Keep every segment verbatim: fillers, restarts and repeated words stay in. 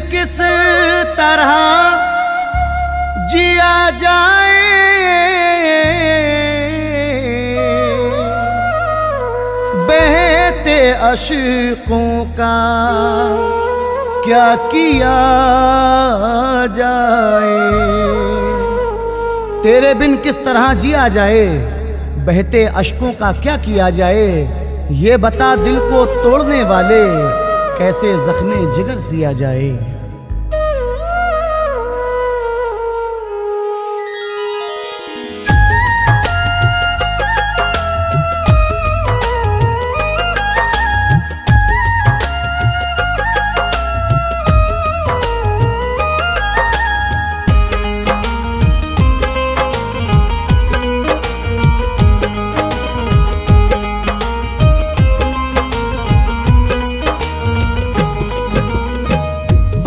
किस तरह जिया जाए, बहते अशकों का क्या किया जाए। तेरे बिन किस तरह जिया जाए, बहते अश्कों का क्या किया जाए। ये बता दिल को तोड़ने वाले, कैसे जख्मे जिगर सिया जाए।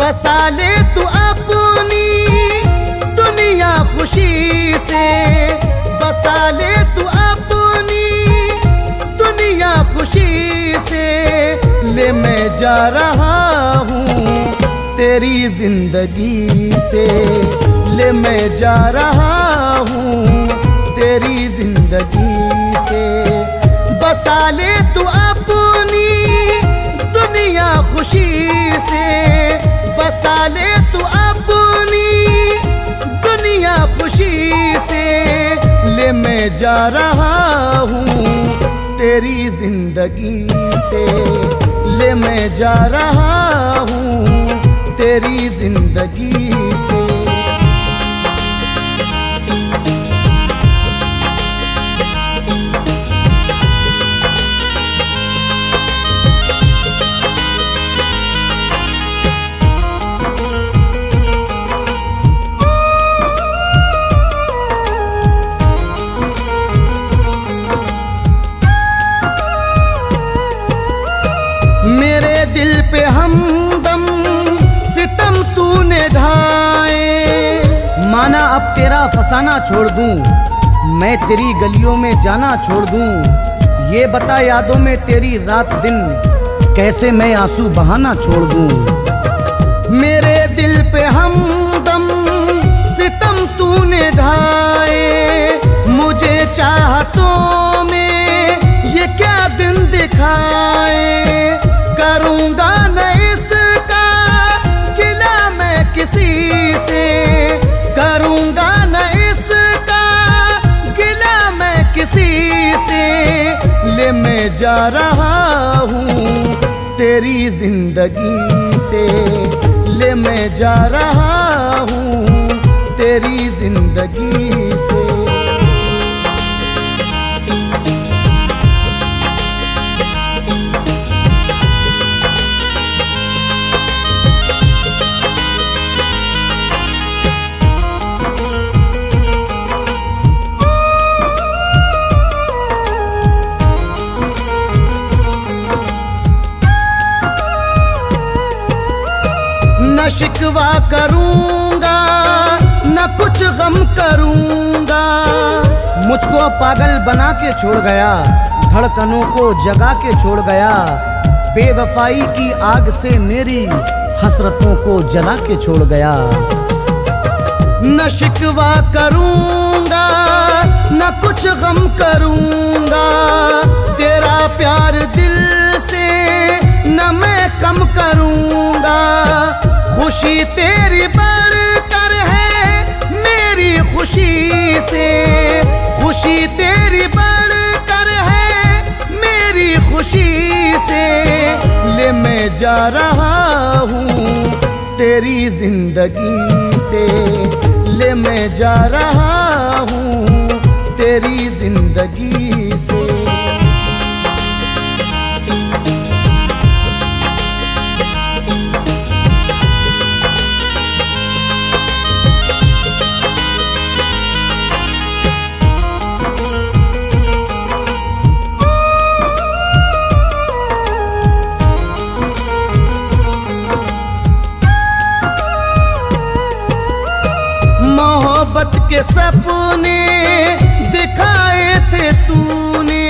बसा ले तू अपनी दुनिया खुशी से, बसा ले तू अपनी दुनिया खुशी से। ले मैं जा रहा हूँ तेरी जिंदगी से, ले मैं जा रहा हूँ तेरी जिंदगी से। बसा ले तू अपनी दुनिया खुशी से, बसा ले तू अपनी दुनिया खुशी से। ले मैं जा रहा हूँ तेरी जिंदगी से, ले मैं जा रहा हूँ तेरी जिंदगी से। दिल पे हमदम सितम तूने ढाए, माना अब तेरा फसाना छोड़ दूं, मैं तेरी गलियों में जाना छोड़ दूं। ये बता यादों में तेरी रात दिन, कैसे मैं आंसू बहाना छोड़ दूं। मेरे दिल पे हमदम सितम तूने ढाए, मुझे चाहतों में ये क्या दिन दिखाए। करूंगा न इसका गिला मैं किसी से, करूंगा न इसका गिला मैं किसी से। ले मैं जा रहा हूँ तेरी जिंदगी से, ले मैं जा रहा हूँ तेरी जिंदगी से। न शिकवा करूंगा न कुछ गम करूंगा, मुझको पागल बना के छोड़ गया, धड़कनों को जगा के छोड़ गया। बेवफाई की आग से मेरी हसरतों को जला के छोड़ गया। न शिकवा करूंगा न कुछ गम करूंगा, तेरा प्यार दिल से न मैं कम करूंगा। खुशी तेरी बढ़कर है मेरी खुशी से, खुशी तेरी बढ़कर है मेरी खुशी से। ले मैं जा रहा हूँ तेरी जिंदगी से, ले मैं जा रहा हूँ तेरी जिंदगी से। मोहब्बत के सपने दिखाए थे तूने,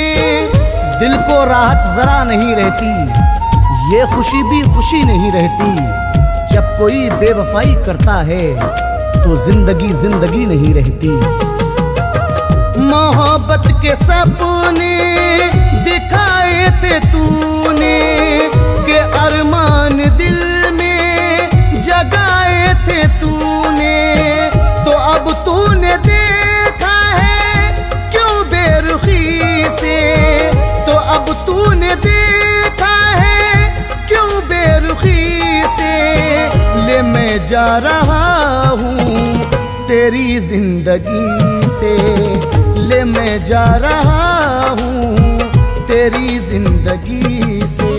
दिल को राहत जरा नहीं रहती, ये खुशी भी खुशी नहीं रहती। जब कोई बेवफाई करता है तो जिंदगी जिंदगी नहीं रहती। मोहब्बत के सपने दिखाए थे तूने, के अरमान दिल में जगाए थे तूने, तो अब तूने देखा है क्यों बेरुखी से, तो अब तूने देखा है क्यों बेरुखी से। ले मैं जा रहा हूँ तेरी जिंदगी से, ले मैं जा रहा हूँ तेरी जिंदगी से।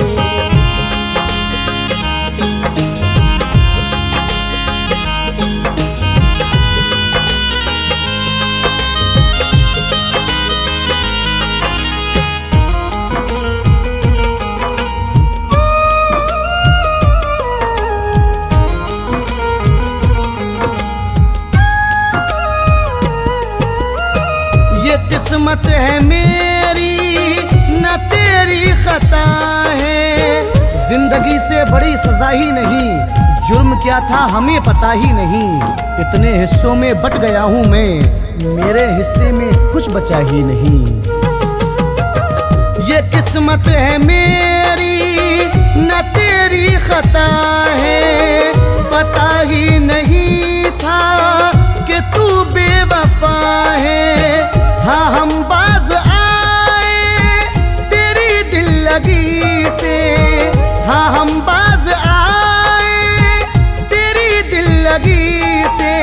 किस्मत है मेरी न तेरी खता है, जिंदगी से बड़ी सजा ही नहीं, जुर्म क्या था हमें पता ही नहीं। इतने हिस्सों में बट गया हूँ मैं, मेरे हिस्से में कुछ बचा ही नहीं। ये किस्मत है मेरी न तेरी खता है, पता ही नहीं था कि तू बेवफा है। हाँ हम बाज आए तेरी दिल लगी से, हाँ हम बाज आए तेरी दिल लगी से।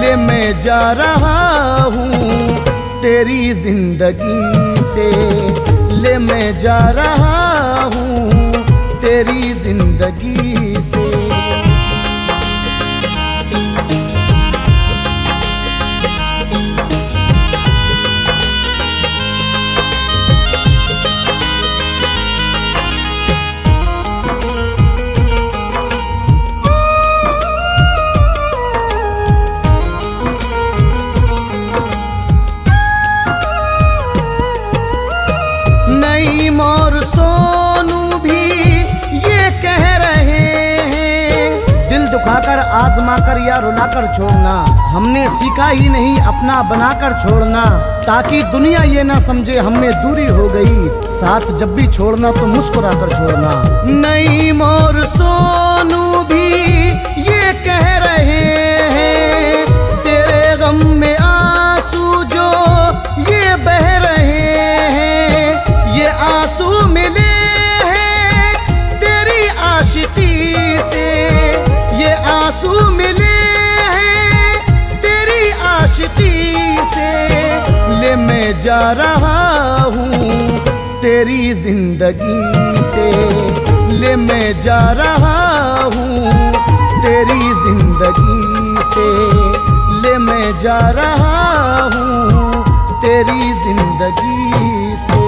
ले मैं जा रहा हूँ तेरी जिंदगी से, ले मैं जा रहा हूँ तेरी जिंदगी से। और सोनू भी ये कह रहे हैं, दिल दुखाकर आजमाकर या रुलाकर छोड़ना, हमने सीखा ही नहीं अपना बनाकर छोड़ना, ताकि दुनिया ये ना समझे हमने दूरी हो गई, साथ जब भी छोड़ना तो मुस्कुराकर छोड़ना। नहीं मोर सोनू भी ये कह रहे हैं, तेरे गम में आंसू जो ये बह रहे हैं, ये आंसू मिले हैं तेरी आशिकी से, ये आंसू मिले हैं तेरी आशिकी से। ले मैं जा रहा हूँ तेरी जिंदगी से, ले मैं जा रहा हूँ तेरी जिंदगी से, ले मैं जा रहा हूँ तेरी जिंदगी से।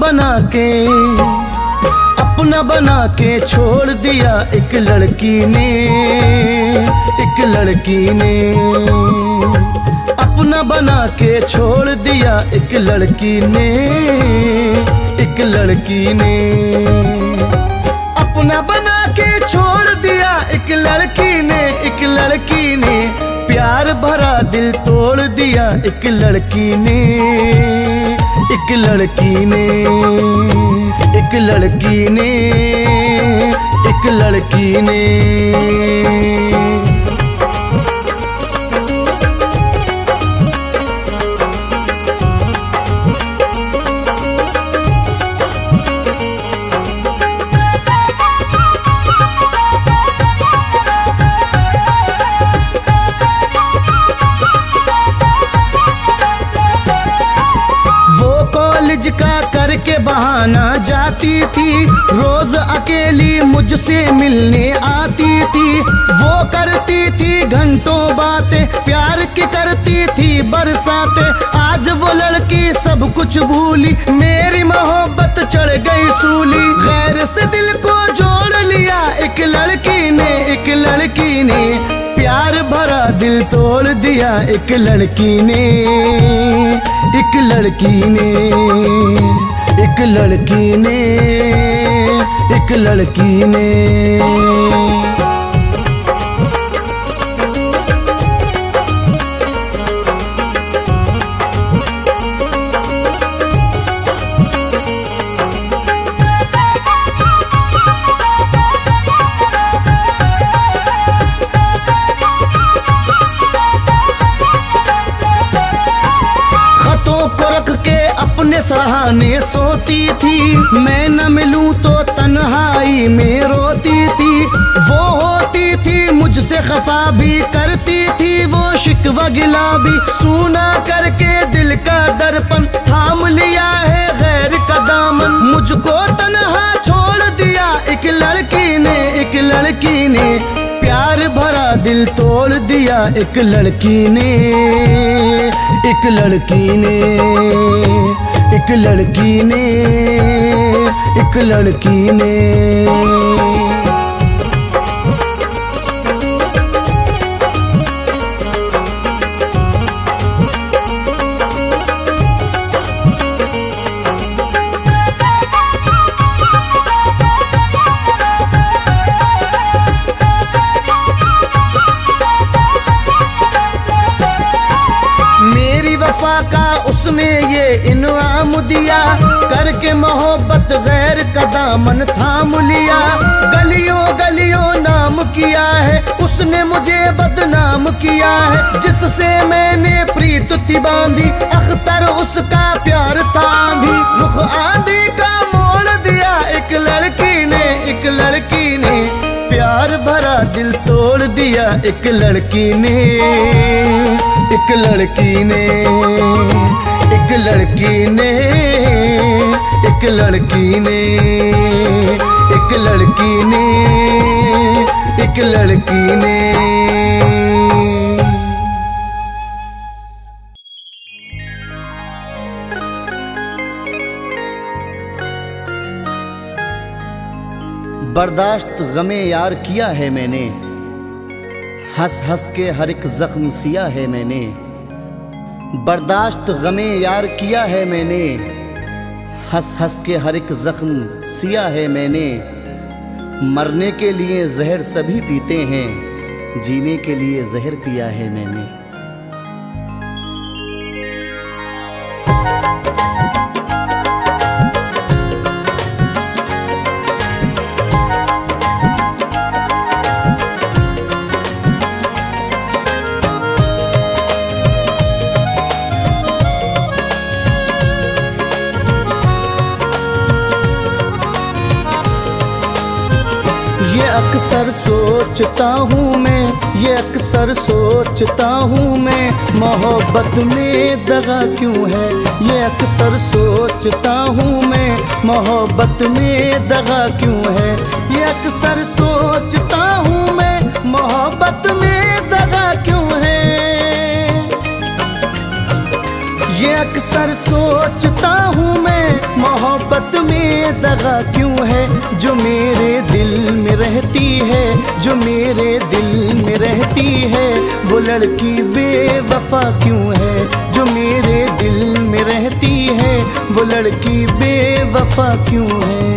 बना के अपना बना के छोड़ दिया एक लड़की ने, एक लड़की ने अपना बना के छोड़ दिया एक लड़की ने, एक लड़की ने अपना बना के छोड़ दिया एक लड़की ने, एक लड़की ने प्यार भरा दिल तोड़ दिया एक लड़की ने, एक लड़की ने, एक लड़की ने, एक लड़की ने। कॉलेज का करके बहाना जाती थी, रोज अकेली मुझसे मिलने आती थी। वो करती थी घंटों बातें, प्यार की करती थी बरसातें। आज वो लड़की सब कुछ भूली, मेरी मोहब्बत चढ़ गई सूली। खैर से दिल को जोड़ लिया एक लड़की ने, एक लड़की ने प्यार भरा दिल तोड़ दिया। एक लड़की ने, एक लड़की ने, एक लड़की ने, एक लड़की ने। अपने सराहने सोती थी, मैं न मिलूं तो तन्हाई में रोती थी। वो होती थी मुझसे खफा भी, करती थी वो शिकवा गिला भी। सुना करके दिल का दर्पण, थाम लिया है गैर का दामन। मुझको तन्हा छोड़ दिया एक लड़की ने, एक लड़की ने प्यार भरा दिल तोड़ दिया। एक लड़की ने, एक लड़की ने, एक लड़की ने, एक लड़की ने। का उसने ये इनाम दिया, करके मोहब्बत गैर का दामन थाम लिया। गलियों गलियों नाम किया है उसने, मुझे बदनाम किया है। जिससे मैंने प्रीत थी बांधी, अख्तर उसका प्यार था आंधी। रुख आंधी का मोड़ दिया एक लड़की ने, एक लड़की ने प्यार भरा दिल तोड़ दिया। एक लड़की ने, एक लड़की ने, एक लड़की ने, एक लड़की ने, एक लड़की ने, एक लड़की ने। बर्दाश्त गमे यार किया है मैंने, हंस हंस के हर एक जख्म सिया है मैंने। बर्दाश्त गमे यार किया है मैंने, हंस हंस के हर एक जख्म सिया है मैंने। मरने के लिए जहर सभी पीते हैं, जीने के लिए जहर पिया है मैंने। अक्सर सोचता हूँ मैं, ये अक्सर सोचता हूँ मैं, मोहब्बत में दगा क्यों है। ये अक्सर सोचता हूँ मैं, मोहब्बत में दगा क्यों है। ये अक्सर सोचता हूँ मैं, मोहब्बत में दगा क्यों है। ये अक्सर सोचता हूँ मैं, मोहब्बत में दगा क्यों है। जो मेरे दिल में रहती है, जो मेरे दिल में रहती है, वो लड़की बेवफा क्यों है। जो मेरे दिल में रहती है, वो लड़की बेवफा क्यों है।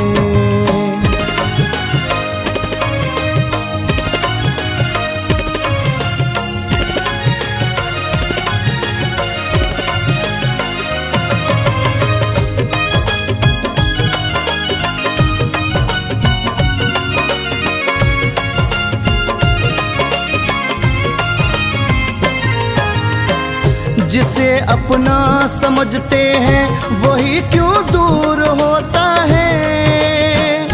जिसे अपना समझते हैं वही क्यों दूर होता है।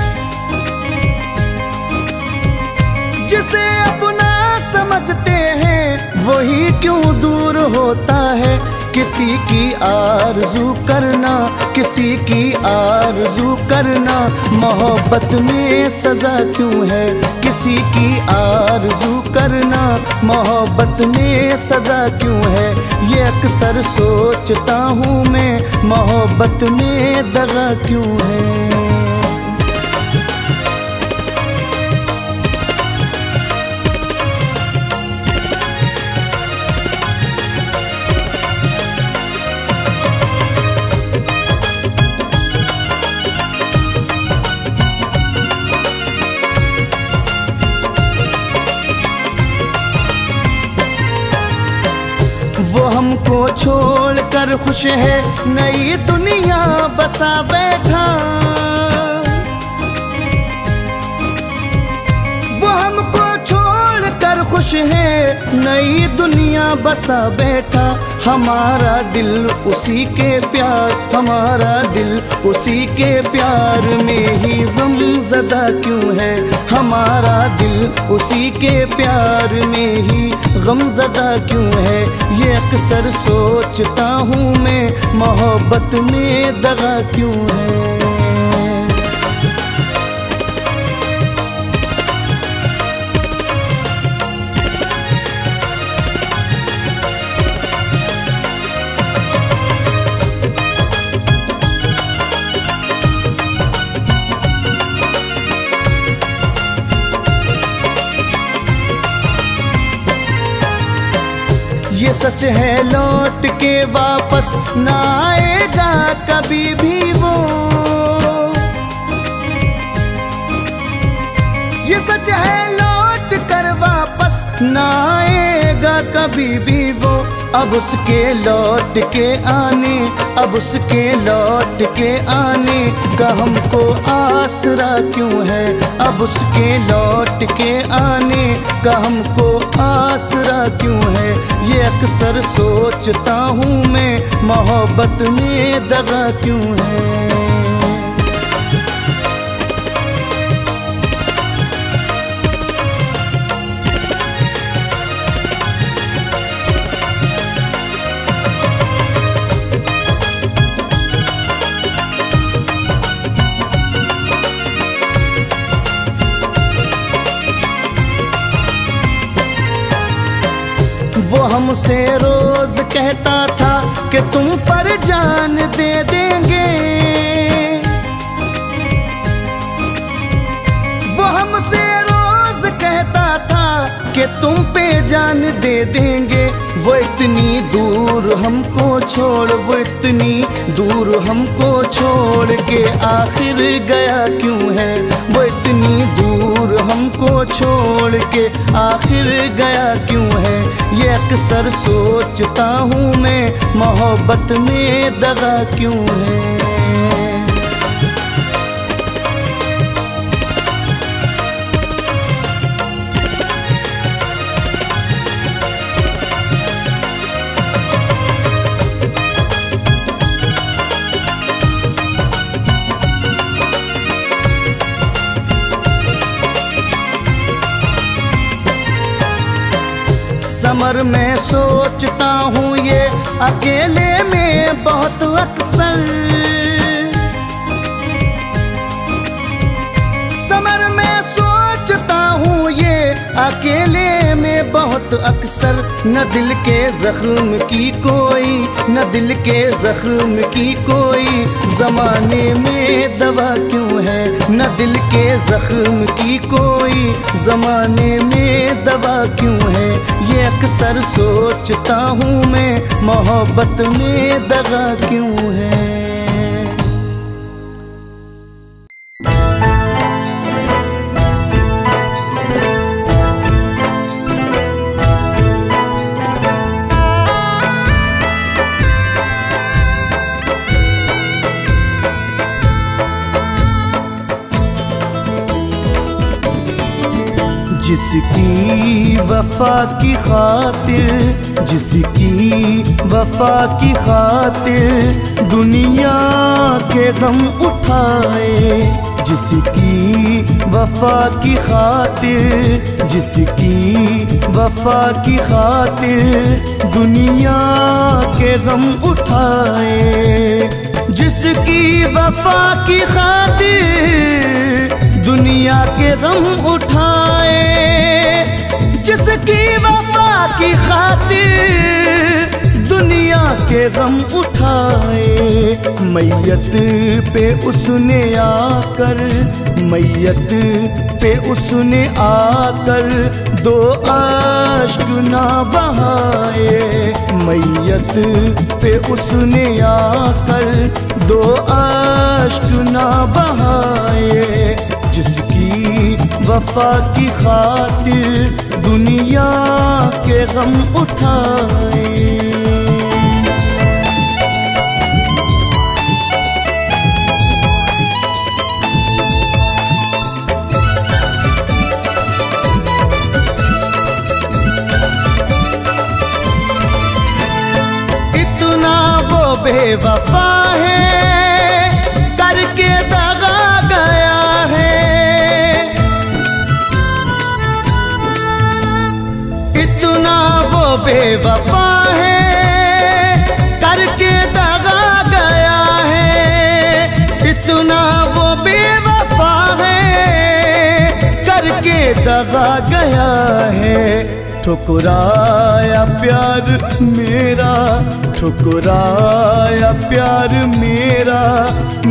जिसे अपना समझते हैं वही क्यों दूर होता है। किसी की आरज़ू करना, किसी की आरज़ू करना मोहब्बत में सज़ा क्यों है। किसी की आरज़ू करना मोहब्बत में सज़ा क्यों है। ये अक्सर सोचता हूँ मैं मोहब्बत में दगा क्यों है। हमको छोड़ कर खुश है, नई दुनिया बसा बैठा। वो हमको छोड़ कर खुश है, नई दुनिया बसा बैठा। हमारा दिल उसी के प्यार, हमारा दिल उसी के प्यार में ही गमज़दा क्यों है। हमारा दिल उसी के प्यार में ही गमज़दा क्यों है। ये अक्सर सोचता हूँ मैं मोहब्बत में दगा क्यों है। ये सच है लौट के वापस ना आएगा कभी भी वो। ये सच है लौट कर वापस ना आएगा कभी भी वो। अब उसके लौट के आने, अब उसके लौट के आने का हमको आसरा क्यों है। अब उसके लौट के आने का हमको आसरा क्यों है। ये अक्सर सोचता हूँ मैं मोहब्बत में दगा क्यों है। वो हमसे रोज कहता था कि तुम पर जान दे देंगे। वो हमसे रोज कहता था कि तुम पे जान दे देंगे। वो इतनी दूर हमको छोड़, वो इतनी दूर हमको छोड़ के आखिर गया क्यों है। वो इतनी दूर हमको छोड़ के आखिर गया क्यों है। ये अक्सर सोचता हूँ मैं मोहब्बत में दगा क्यों है। समर में सोचता हूँ ये अकेले में बहुत अक्सर। समर में सोचता हूँ ये अकेले में बहुत अक्सर। न दिल के जख्म की कोई, न दिल के जख्म की कोई ज़माने में दवा क्यों है। न दिल के जख्म की कोई ज़माने में दवा क्यों है। ये अक्सर सोचता हूँ मैं मोहब्बत में दगा क्यों है। जिसकी वफा की खातिर, जिसकी वफा की खातिर दुनिया के गम उठाए। जिसकी वफा की खातिर, जिसकी वफा की खातिर दुनिया के गम उठाए, जिसकी वफा की खातिर दुनिया के गम उठाए, जिसकी वफा की खातिर दुनिया के गम उठाए। मैयत पे उसने आकर, मैयत पे उसने आकर दो आश्क ना बहाए, मैयत पे उसने आकर दो आश्क ना बहाए। जिसकी वफा की खातिर दुनिया के गम उठाए। बेवफा है करके दगा गया है, इतना वो बेवफा है करके दगा गया है, इतना वो बेवफा है करके दगा गया है। ठुकराया प्यार मेरा, ठुकराया प्यार मेरा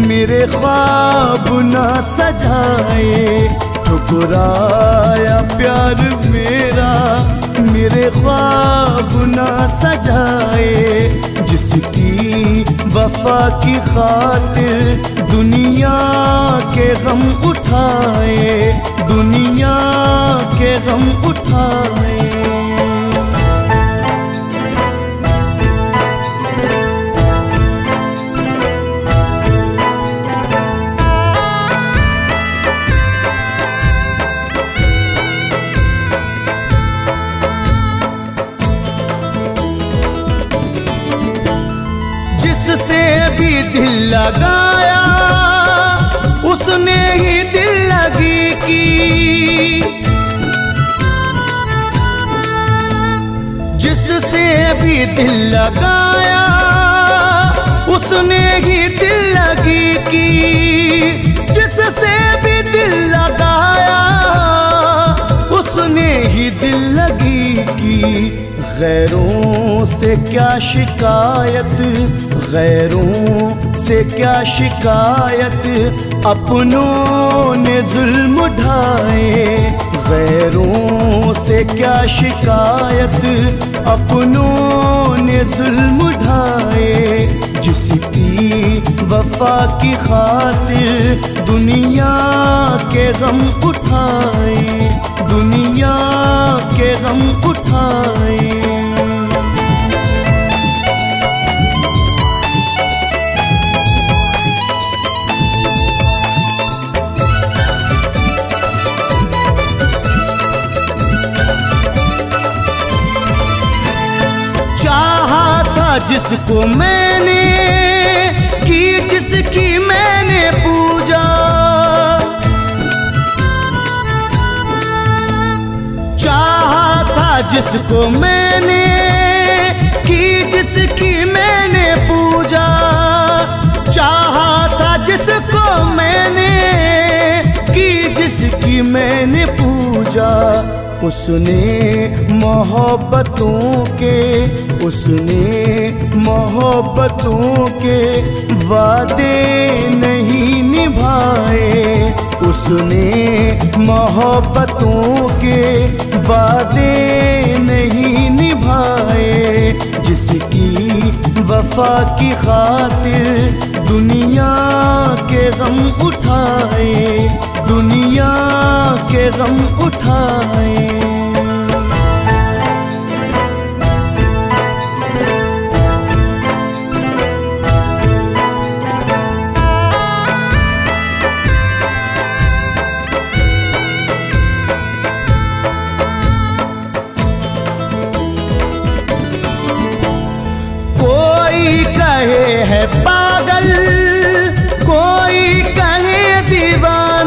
मेरे ख्वाब ना सजाए, ठुकराया प्यार मेरा मेरे ख्वाब ना सजाए। जिसकी वफा की खातिर दुनिया के गम उठाए, दुनिया के गम उठाए। जिससे भी दिल लगाया उसने ही दिल लगी की, जिससे भी दिल लगाया उसने ही दिल लगी की, जिससे भी दिल लगाया उसने ही दिल लगी की। गैरों से क्या शिकायत, गैरों से क्या शिकायत अपनों ने जुल्म ढाए, गैरों से क्या शिकायत अपनों ने जुल्म ढाए। जिसकी वफा की खातिर दुनिया के गम उठाए, दुनिया के गम उठाए। जिसको मैंने की, जिसकी मैंने पूजा, चाहा था जिसको मैंने की, जिसकी मैंने पूजा, चाहा था जिसको मैंने की, जिसकी मैंने पूजा। उसने मोहब्बतों के, उसने मोहब्बतों के वादे नहीं निभाए, उसने मोहब्बतों के वादे नहीं निभाए। जिसकी वफा की खातिर दुनिया के गम उठाए, दुनिया के गम उठाए। कोई कहे है पागल, कोई कहे दीवाना,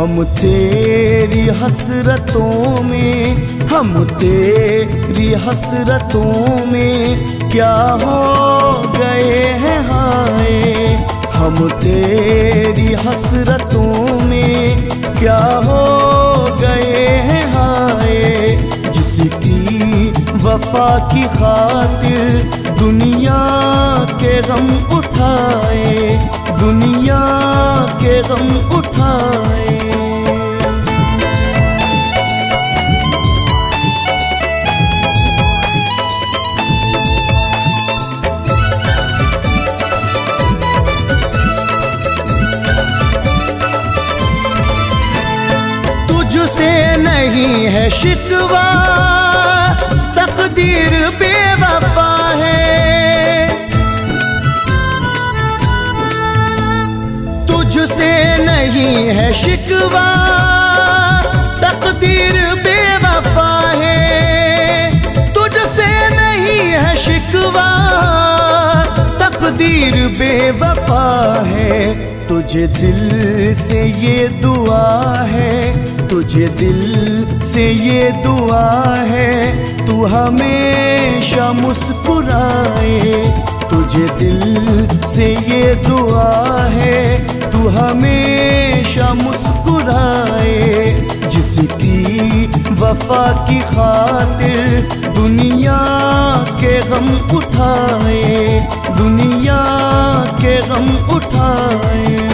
हम तेरी हसरतों में, हम तेरी हसरतों में क्या हो गए हैं हाय। हम तेरी हसरतों में क्या हो गए हैं हाय। जिसकी वफा की खातिर दुनिया के गम उठाए, दुनिया के गम उठाए। तुझसे नहीं है शिकवा, तकदीर बेवफा है। तुझसे नहीं है शिकवा, तकदीर बेवफा है। तुझसे नहीं है शिकवा, तकदीर बेवफा है। तुझे दिल से ये दुआ है, तुझे दिल से ये दुआ है, तू हमेशा मुस्कुराए। तुझे दिल से ये दुआ है, तू हमेशा मुस्कुराए। जिसकी वफा की खातिर दुनिया के गम उठाए, दुनिया के गम उठाए।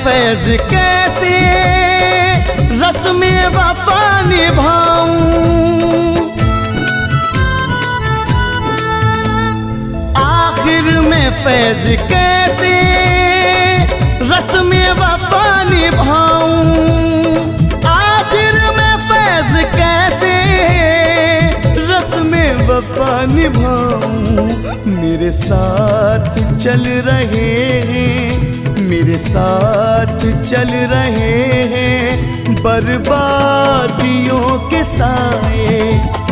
फैज कैसे रस्मे वफा निभाऊं, आखिर में फैज कैसे रस्मे वफा निभाऊं, आखिर में फैज कैसे रस्मे वफा निभाऊं। मेरे साथ चल रहे हैं, मेरे साथ चल रहे हैं बर्बादियों के साए।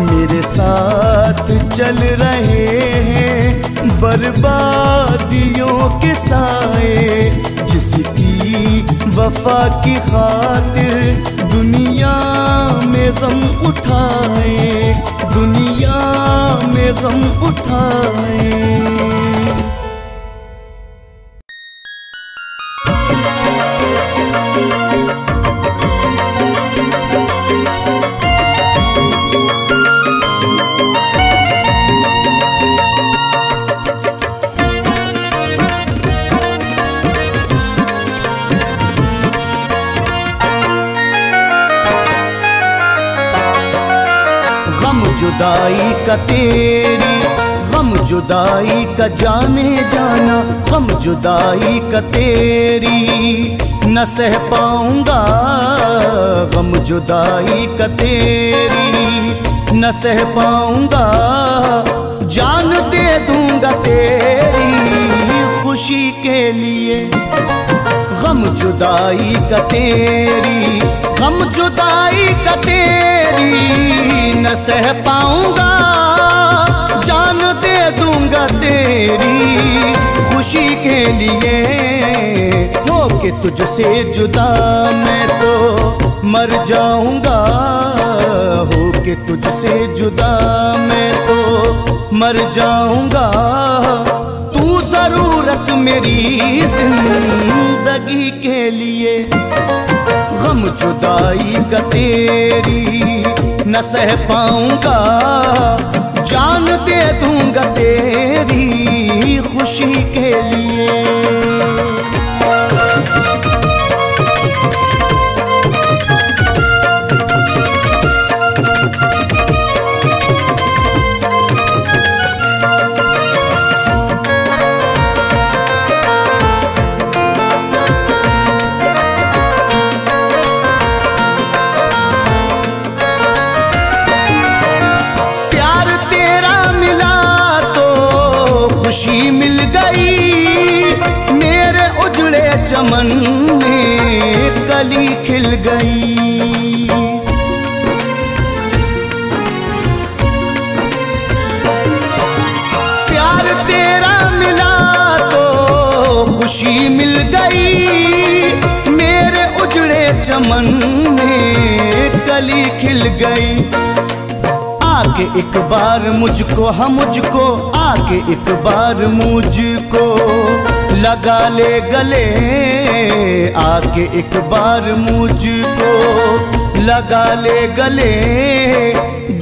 मेरे साथ चल रहे हैं बर्बादियों के साए। जिसकी वफा की खातिर दुनिया में गम उठाए, दुनिया में गम उठाए। जुदाई का तेरी गम जुदाई का जाने जाना, गम जुदाई का तेरी न सह पाऊंगा। गम जुदाई का तेरी न सह पाऊंगा, जान दे दूंगा तेरी खुशी के लिए। गम जुदाई का तेरी, गम जुदाई का तेरी न सह पाऊंगा, जान दे दूंगा तेरी खुशी के लिए। हो के तुझसे जुदा मैं तो मर जाऊंगा, हो के तुझसे जुदा मैं तो मर जाऊंगा। तू जरूरत मेरी जिंदगी के लिए। गम जुदाई का तेरी न सह पाऊंगा, जान दे दूंगा तेरी खुशी के लिए। खुशी मिल गई चमन में कली खिल गई। प्यार तेरा मिला तो खुशी मिल गई, मेरे उजड़े चमन में कली खिल गई। आके एक बार मुझको हम मुझको आके एक बार मुझको लगा ले गले, आके एक बार मुझको लगा ले गले,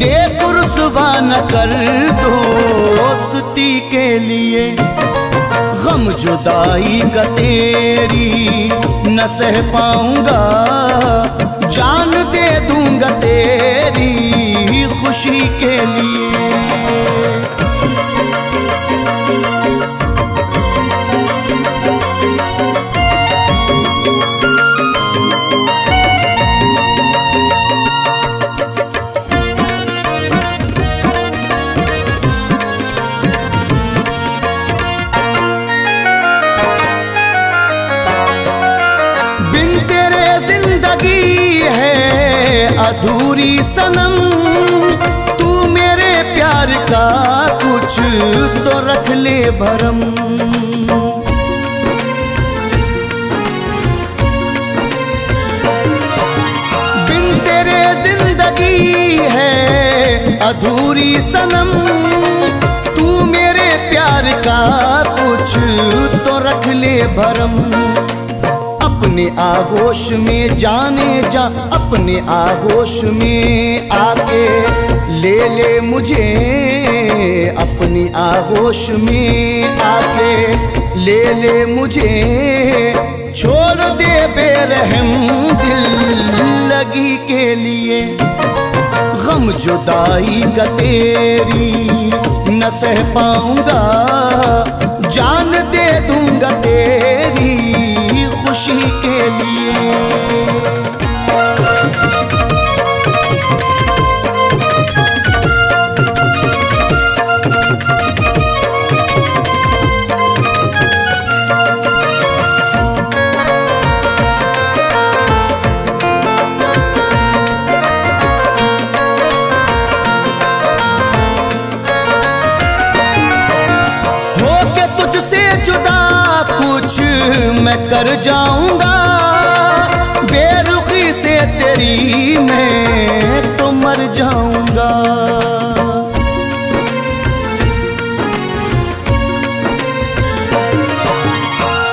देख रुसवा न कर दोस्ती के लिए। गम जुदाई का तेरी न सह पाऊंगा, जान दे दूंगा तेरी खुशी के लिए। अधूरी सनम तू मेरे प्यार का कुछ तो रख ले भरम। बिन तेरे जिंदगी है अधूरी सनम, तू मेरे प्यार का कुछ तो रख ले भरम। अपने आगोश में जाने जा, अपने आगोश में आके ले ले मुझे, अपने आगोश में आके ले ले मुझे, छोड़ दे बेरहम दिल लगी के लिए। गम जुदाई का तेरी न सह पाऊंगा, जान दे दूंगा तेरी खुशी के लिए। मैं कर जाऊंगा बेरुखी से तेरी, मैं तो मर जाऊंगा।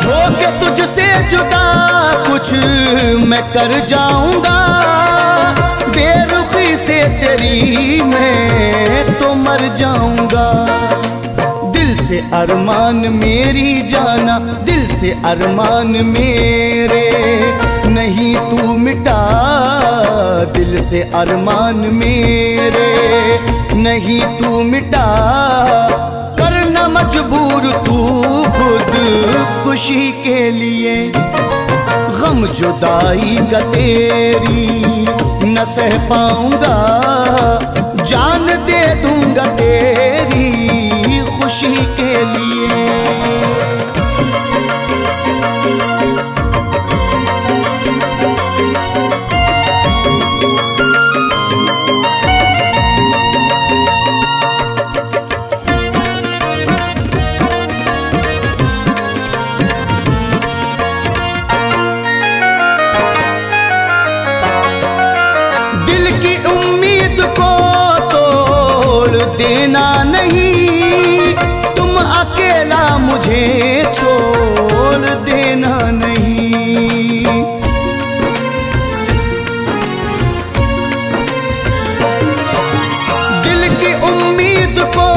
होके तुझसे जुदा कुछ मैं कर जाऊंगा बेरुखी से तेरी, मैं तो मर जाऊंगा। दिल से अरमान मेरी जाना, दिल से अरमान मेरे नहीं तू मिटा, दिल से अरमान मेरे नहीं तू मिटा, करना मजबूर तू खुद खुशी के लिए। गम जुदाई का तेरी न सह पाऊंगा, जान दे दूंगा तेरी खुशी के लिए। देना नहीं तुम अकेला मुझे छोड़ देना नहीं। दिल की उम्मीद को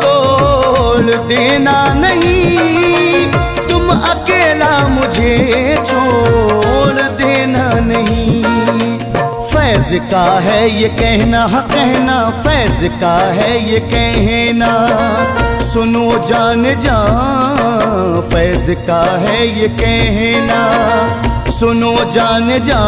तोड़ देना नहीं तुम अकेला मुझे छोड़ देना नहीं। फैज का है ये कहना हाँ कहना, फैज का है ये कहना सुनो जान जा, फैज का है ये कहना सुनो जान जा,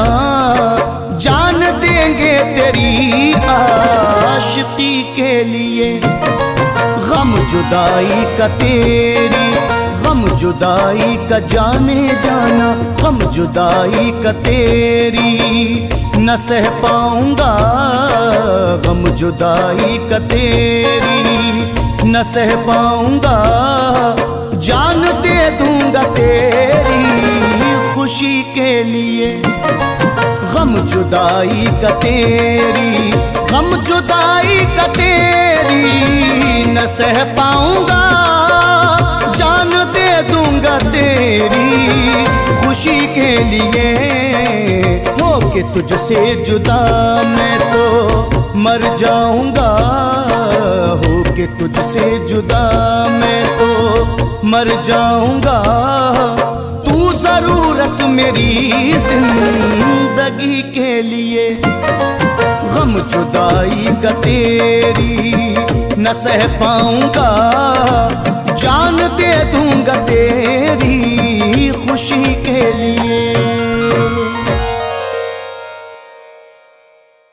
जान देंगे तेरी आशिकी के लिए। गम जुदाई का तेरी गम जुदाई का जाने जाना, हम जुदाई का तेरी न सह पाऊंगा, हम जुदाई का तेरी न सह पाऊंगा। जान दे दूंगा तेरी खुशी के लिए, हम जुदाई का तेरी, हम जुदाई का तेरी न सह पाऊंगा। जान दे दूंगा तेरी खुशी के लिए, हो के तुझसे जुदा मैं तो मर जाऊंगा, हो के तुझसे जुदा मैं तो मर जाऊंगा। तू जरूरत मेरी जिंदगी के लिए, हम जुदाई का तेरी न सह पाऊंगा। जान दे दूंगा तेरी खुशी के लिए।